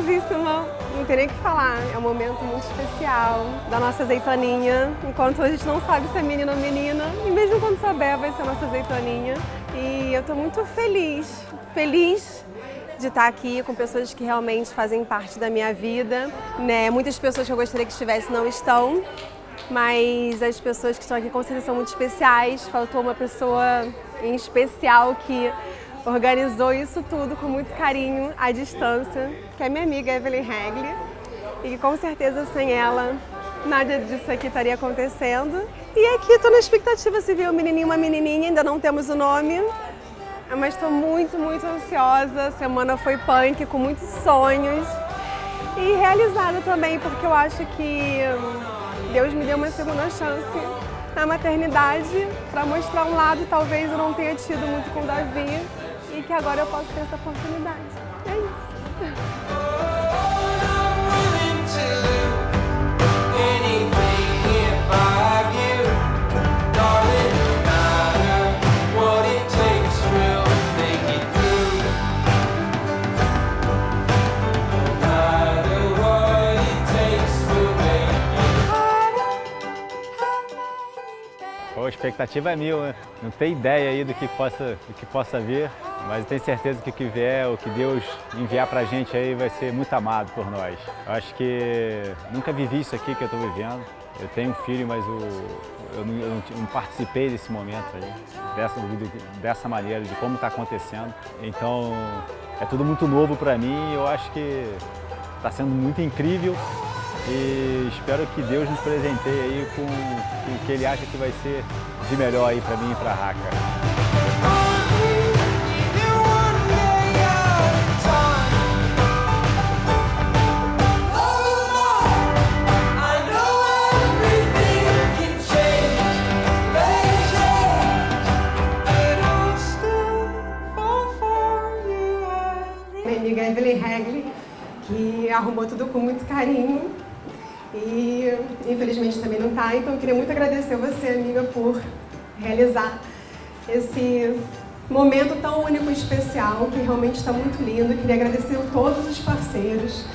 gostosíssima, não tem nem o que falar. É um momento muito especial da nossa azeitoninha. Enquanto a gente não sabe se é menino ou menina, e mesmo quando souber, vai ser a nossa azeitoninha. E eu tô muito feliz, de estar aqui com pessoas que realmente fazem parte da minha vida, né? Muitas pessoas que eu gostaria que estivessem não estão, mas as pessoas que estão aqui com certeza são muito especiais. Faltou uma pessoa em especial que organizou isso tudo com muito carinho à distância, que é minha amiga Evelyn Regley, e que com certeza sem ela nada disso aqui estaria acontecendo. E aqui estou na expectativa se ver um menininho e uma menininha, ainda não temos o nome. Mas estou muito, ansiosa. A semana foi punk, com muitos sonhos. E realizada também, porque eu acho que Deus me deu uma segunda chance na maternidade para mostrar um lado que talvez eu não tenha tido muito com o Davi e que agora eu posso ter essa oportunidade. É isso. A expectativa é mil, né? Não tem ideia aí do que possa vir, mas eu tenho certeza que o que vier, o que Deus enviar pra gente aí vai ser muito amado por nós. Eu acho que nunca vivi isso aqui que eu tô vivendo. Eu tenho um filho, mas eu não participei desse momento aí, dessa maneira, de como tá acontecendo. Então é tudo muito novo pra mim e eu acho que tá sendo muito incrível. E espero que Deus nos presenteie aí com o que Ele acha que vai ser de melhor aí para mim e para a Raka. Minha amiga Evelyn Regley, que arrumou tudo com muito carinho. E infelizmente também não está, então eu queria muito agradecer a você, amiga, por realizar esse momento tão único e especial, que realmente está muito lindo. Eu queria agradecer a todos os parceiros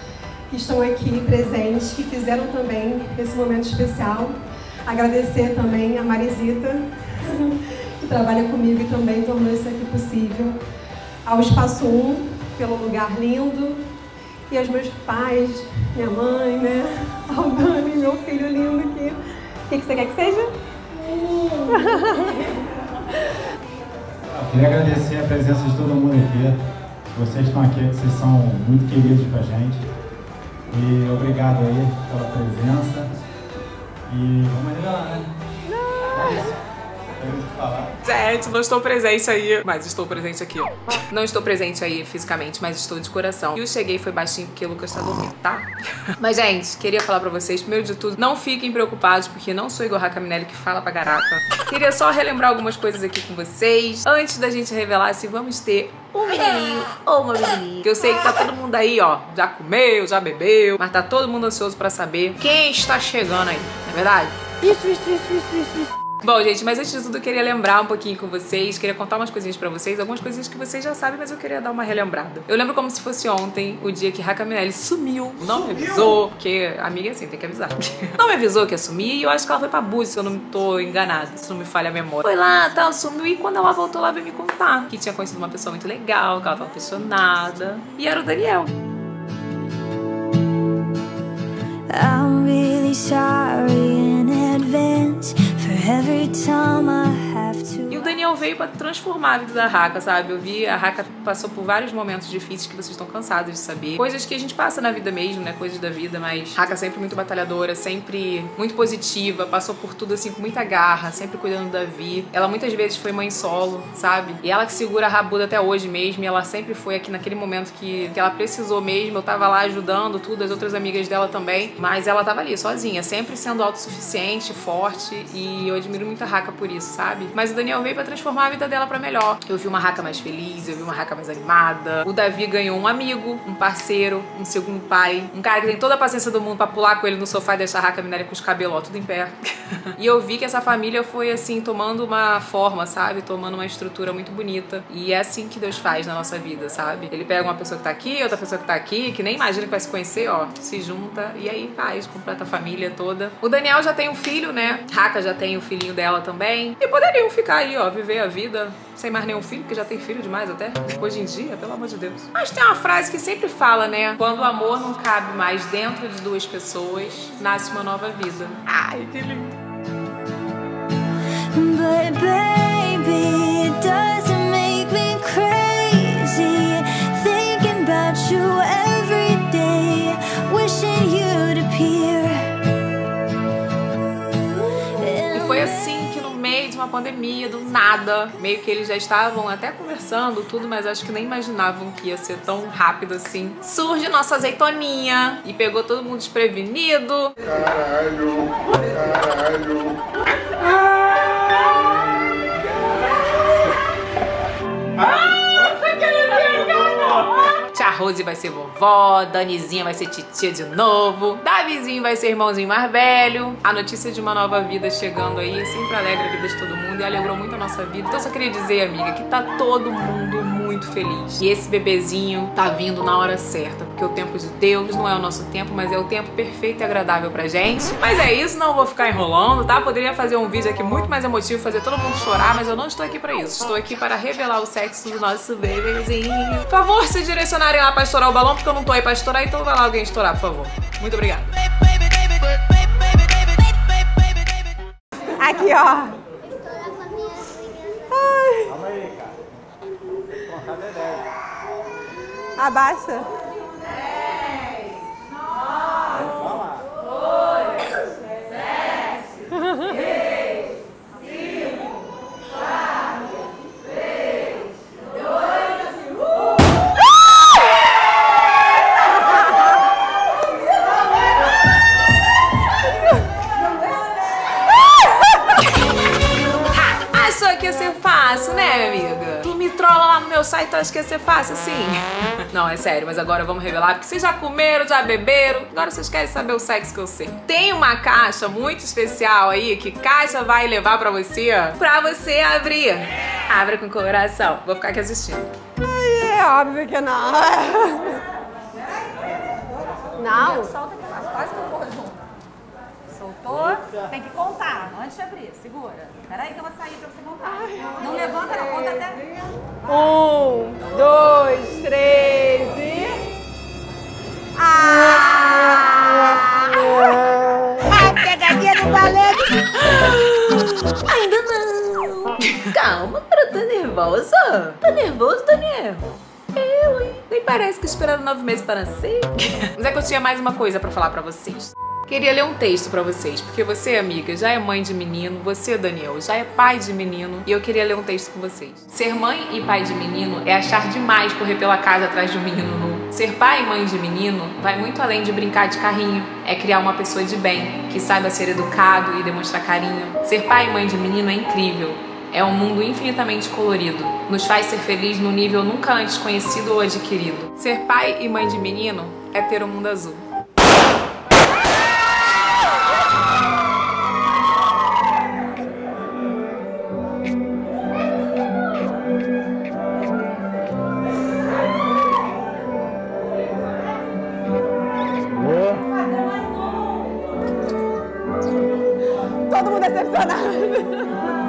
que estão aqui presentes, que fizeram também esse momento especial. Agradecer também a Marisita, que trabalha comigo e também tornou isso aqui possível. Ao Espaço 1, pelo lugar lindo. E aos meus pais, minha mãe, né? Aldani, meu filho lindo aqui. O que você quer que seja? Eu queria agradecer a presença de todo mundo aqui. Vocês estão aqui, vocês são muito queridos pra gente. E obrigado aí pela presença. E vamos melhorar, né? Gente, não estou presente aí, mas estou presente aqui. Não estou presente aí fisicamente, mas estou de coração. E eu cheguei foi baixinho porque o Lucas tá dormindo, tá? Mas, gente, queria falar pra vocês, primeiro de tudo, não fiquem preocupados, porque não sou igual a Raka Minelli que fala pra garapa. Queria só relembrar algumas coisas aqui com vocês, antes da gente revelar se vamos ter um menininho ou uma menininha. Que eu sei que tá todo mundo aí, ó, já comeu, já bebeu, mas tá todo mundo ansioso pra saber quem está chegando aí, não é verdade? Isso. Bom, gente, mas antes de tudo eu queria lembrar um pouquinho com vocês, queria contar umas coisinhas pra vocês, algumas coisinhas que vocês já sabem, mas eu queria dar uma relembrada. Eu lembro como se fosse ontem, o dia que Raka Minelli sumiu, não me avisou, porque amiga é assim, tem que avisar. Não me avisou que ia sumir e eu acho que ela foi pra Búzios, se eu não tô enganada, se não me falha a memória. Foi lá, tal, sumiu e quando ela voltou lá veio me contar que tinha conhecido uma pessoa muito legal, que ela tava apaixonada, e era o Daniel. I'm really sorry in advance. E o Daniel veio pra transformar a vida da Raka, sabe? Eu vi, a Raka passou por vários momentos difíceis que vocês estão cansados de saber. Coisas que a gente passa na vida mesmo, né? Coisas da vida, mas Raka sempre muito batalhadora, sempre muito positiva, passou por tudo assim com muita garra, sempre cuidando do Davi. Ela muitas vezes foi mãe solo, sabe? E ela que segura a rabuda até hoje mesmo, e ela sempre foi aqui naquele momento que ela precisou mesmo. Eu tava lá ajudando tudo, as outras amigas dela também, mas ela tava ali sozinha, sempre sendo autossuficiente, forte e admiro muito a Raka por isso, sabe? Mas o Daniel veio pra transformar a vida dela pra melhor. Eu vi uma Raka mais feliz, eu vi uma Raka mais animada. O Davi ganhou um amigo, um parceiro, um segundo pai, um cara que tem toda a paciência do mundo pra pular com ele no sofá e deixar a Raka Minelli com os cabelos, ó, tudo em pé. E eu vi que essa família foi, assim, tomando uma forma, sabe? Tomando uma estrutura muito bonita. E é assim que Deus faz na nossa vida, sabe? Ele pega uma pessoa que tá aqui, outra pessoa que tá aqui, que nem imagina que vai se conhecer, ó, se junta e aí faz, completa a família toda. O Daniel já tem um filho, né? Raka já tem o filhinho dela também. E poderiam ficar aí, ó, viver a vida sem mais nenhum filho, que já tem filho demais até. Hoje em dia, pelo amor de Deus. Mas tem uma frase que sempre fala, né? Quando o amor não cabe mais dentro de duas pessoas, nasce uma nova vida. Ai, que lindo. But baby, it doesn't make me crazy, thinking about you every day, wishing you'd appear. E foi assim que no meio de uma pandemia, do nada, meio que eles já estavam até conversando tudo, mas acho que nem imaginavam que ia ser tão rápido assim, surge nossa azeitoninha e pegou todo mundo desprevenido. Caralho, caralho. Tia Rose vai ser vovó, Danizinha vai ser titia de novo, Davizinho vai ser irmãozinho mais velho. A notícia de uma nova vida chegando aí sempre alegra a vida de todo mundo e alegrou muito a nossa vida. Então eu só queria dizer, amiga, que tá todo mundo muito feliz. E esse bebezinho tá vindo na hora certa, porque o tempo de Deus não é o nosso tempo, mas é o tempo perfeito e agradável pra gente. Mas é isso, não vou ficar enrolando, tá? Poderia fazer um vídeo aqui muito mais emotivo, fazer todo mundo chorar, mas eu não estou aqui pra isso. Estou aqui para revelar o sexo do nosso bebezinho. Por favor, se direcione lá pra estourar o balão, porque eu não tô aí pra estourar, então vai lá alguém estourar, por favor. Muito obrigada. Aqui, ó. Ai. Calma aí, cara. Abaixa. 10, 9, 8, 7, 6. Fácil, né, amiga? Tu me trola lá no meu site, tu acha que ia ser fácil assim? Não, é sério, mas agora vamos revelar, porque vocês já comeram, já beberam, agora vocês querem saber o sexo que eu sei. Tem uma caixa muito especial aí, que caixa vai levar pra você abrir. Abra com coração. Vou ficar aqui assistindo. Ai, é óbvio que não. Não? Solta aqui, quase que eu vou junto. Soltou? Tem que contar. Antes de abrir, segura. Peraí que eu vou sair pra você contar. Ai, não levanta, não conta até. 1, 2, 3 e. Ah! Pegadinha do balete! Ainda não! Calma, cara, tá nervosa? Tá nervoso, Daniel? Eu, hein? Nem parece que esperaram 9 meses para nascer. Mas é que eu tinha mais uma coisa pra falar pra vocês. Queria ler um texto pra vocês, porque você, amiga, já é mãe de menino, você, Daniel, já é pai de menino, e eu queria ler um texto com vocês. Ser mãe e pai de menino é achar demais correr pela casa atrás de um menino nu. Ser pai e mãe de menino vai muito além de brincar de carrinho, é criar uma pessoa de bem, que saiba ser educado e demonstrar carinho. Ser pai e mãe de menino é incrível. É um mundo infinitamente colorido. Nos faz ser feliz num nível nunca antes conhecido ou adquirido. Ser pai e mãe de menino é ter um mundo azul. Todo mundo decepcionado.